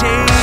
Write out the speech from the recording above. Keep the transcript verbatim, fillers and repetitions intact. shade.